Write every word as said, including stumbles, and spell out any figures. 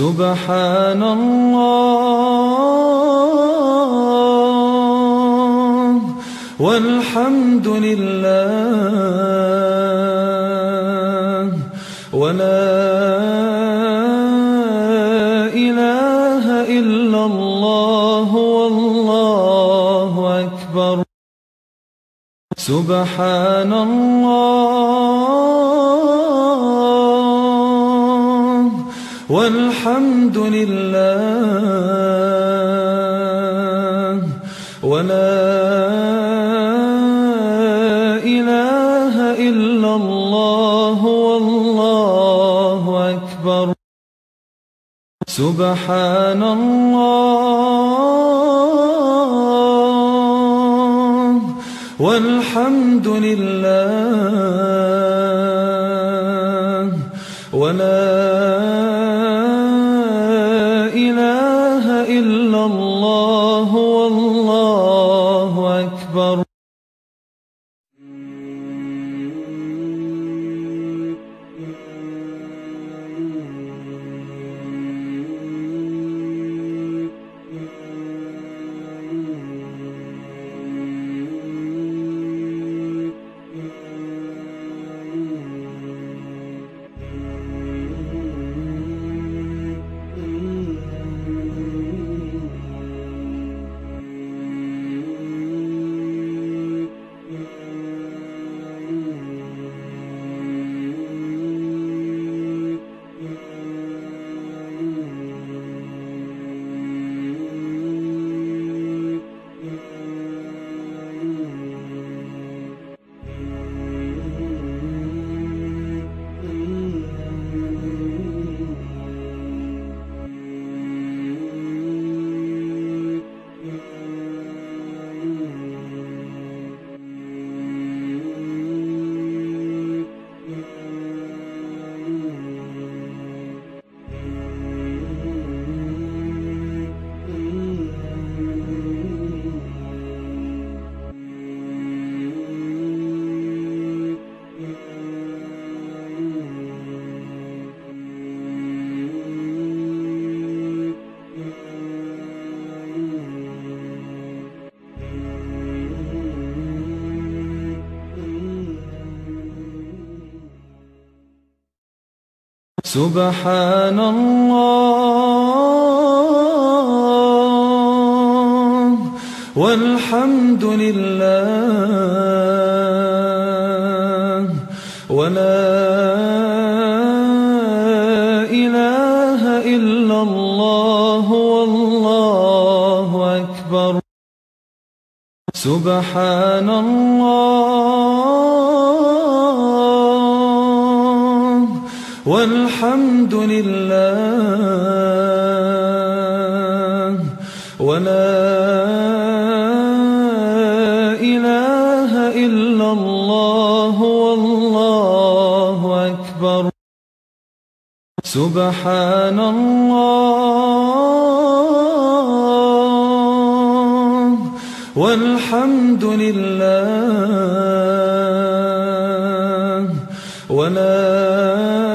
سبحان الله والحمد لله ولا إله إلا الله والله أكبر سبحان الله والحمد لله ولا إله إلا الله والله أكبر سبحان الله والحمد لله ولا إله إلا الله والله أكبر سبحان الله والحمد لله ولا إله إلا الله والله أكبر سبحان الله والحمد لله ولا إله إلا الله والله أكبر سبحان الله والحمد لله ولا